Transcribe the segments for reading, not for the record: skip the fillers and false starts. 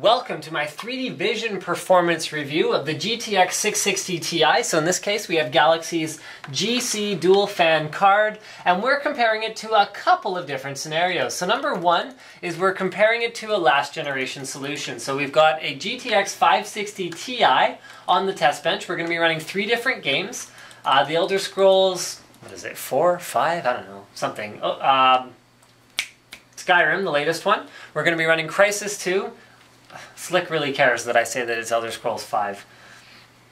Welcome to my 3D Vision performance review of the GTX 660 Ti. So in this case we have Galaxy's GC dual fan card, and we're comparing it to a couple of different scenarios. So number one is we're comparing it to a last generation solution. So we've got a GTX 560 Ti on the test bench. We're going to be running three different games. The Elder Scrolls, what is it, 4, 5, I don't know, something. Skyrim, the latest one. We're going to be running Crysis 2. Slick really cares that I say that it's Elder Scrolls V.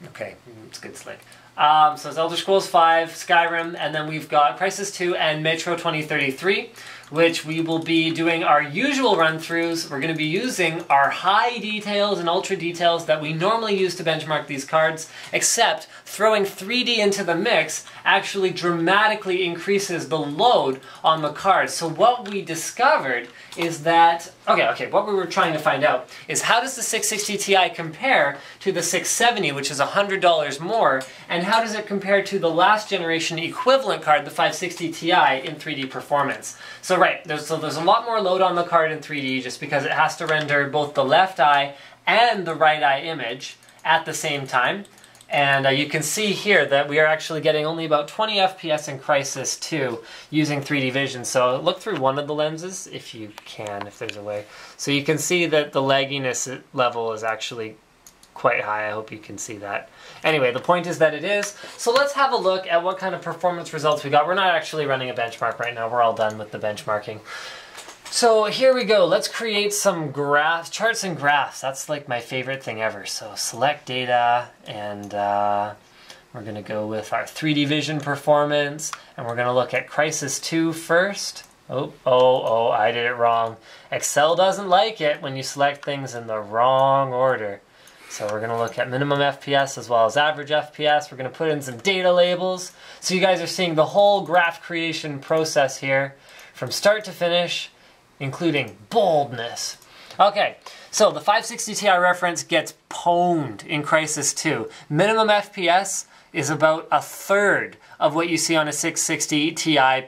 Okay, it's good, Slick. So it's Elder Scrolls V, Skyrim, and then we've got Crysis 2 and Metro 2033, which we will be doing our usual run-throughs. We're going to be using our high details and ultra details that we normally use to benchmark these cards, except throwing 3D into the mix actually dramatically increases the load on the cards. So what we discovered is that, what we were trying to find out is how does the 660 Ti compare to the 670, which is $100 more, and how does it compare to the last generation equivalent card, the 560 Ti, in 3D performance? So right, there's a lot more load on the card in 3D just because it has to render both the left eye and the right eye image at the same time. And you can see here that we are actually getting only about 20 FPS in Crysis 2 using 3D Vision. So look through one of the lenses if you can, if there's a way. So you can see that the lagginess level is actually quite high. I hope you can see that. Anyway, the point is that it is. So let's have a look at what kind of performance results we got. We're not actually running a benchmark right now. We're all done with the benchmarking. So here we go. Let's create some graphs, charts and graphs. That's like my favorite thing ever. So select data, and we're going to go with our 3D Vision performance, and we're going to look at Crysis 2 first. Oh, I did it wrong. Excel doesn't like it when you select things in the wrong order. So we're going to look at minimum FPS as well as average FPS. We're going to put in some data labels. So you guys are seeing the whole graph creation process here from start to finish, including boldness. Okay, so the 560 Ti reference gets pwned in Crysis 2. Minimum FPS is about a third of what you see on a 660 Ti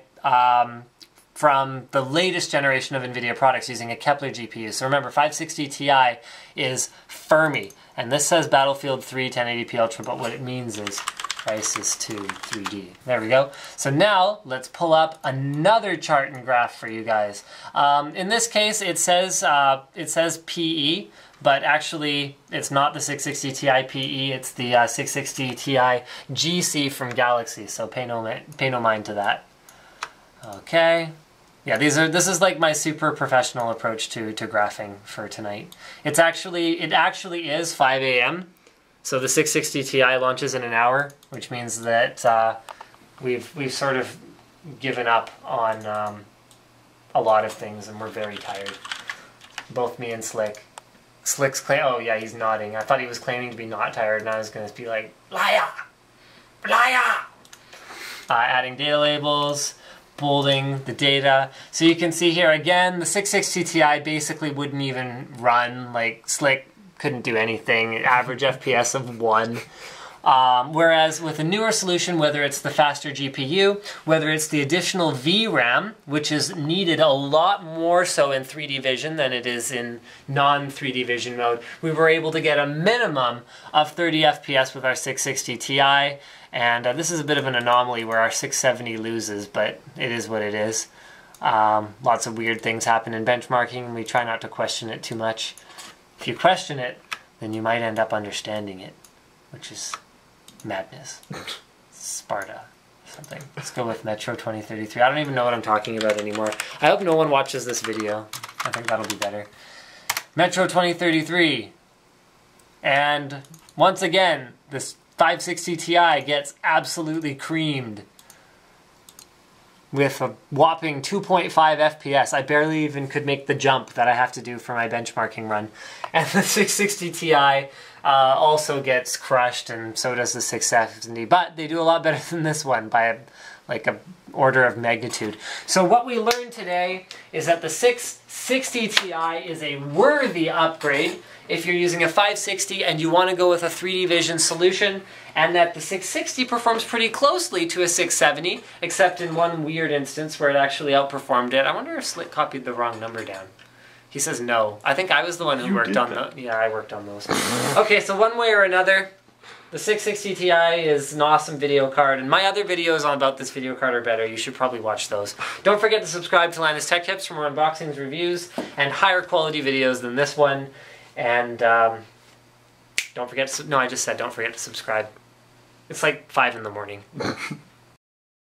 from the latest generation of NVIDIA products using a Kepler GPU. So remember, 560 Ti is Fermi. And this says Battlefield 3 1080p Ultra, but what it means is Crysis 2 3D. There we go. So now, let's pull up another chart and graph for you guys. In this case, it says PE, but actually, it's not the 660 Ti PE, it's the 660 Ti GC from Galaxy, so pay no mind to that. Okay. Yeah, this is like my super professional approach to graphing for tonight. It actually is 5 a.m. So the 660 Ti launches in an hour, which means that we've sort of given up on a lot of things, and we're very tired. Both me and Slick. Slick's claim. Oh yeah, he's nodding. I thought he was claiming to be not tired, and I was going to be like, liar, liar. Adding data labels. Bolding the data. So you can see here again, the 660 Ti basically wouldn't even run, like Slick couldn't do anything, average FPS of 1. Whereas with a newer solution, whether it's the faster GPU, whether it's the additional VRAM, which is needed a lot more so in 3D Vision than it is in non-3D Vision mode, we were able to get a minimum of 30 FPS with our 660 Ti, and this is a bit of an anomaly where our 670 loses, but it is what it is. Lots of weird things happen in benchmarking, and we try not to question it too much. If you question it, then you might end up understanding it, which is madness. Sparta, something. Let's go with Metro 2033. I don't even know what I'm talking about anymore. I hope no one watches this video. I think that'll be better. Metro 2033. And once again, this 560 Ti gets absolutely creamed with a whopping 2.5 FPS. I barely even could make the jump that I have to do for my benchmarking run. And the 660 Ti also gets crushed, and so does the 670, but they do a lot better than this one by like an order of magnitude. So what we learned today is that the 660 Ti is a worthy upgrade if you're using a 560 and you want to go with a 3D Vision solution, and that the 660 performs pretty closely to a 670, except in one weird instance where it actually outperformed it. I wonder if Slick copied the wrong number down. He says no. I think I was the one who I worked on those. Okay, so one way or another, the 660 Ti is an awesome video card, and my other videos on about this video card are better. You should probably watch those. Don't forget to subscribe to Linus Tech Tips for more unboxings, reviews, and higher quality videos than this one. And don't forget to, no, I just said don't forget to subscribe. It's like 5 in the morning.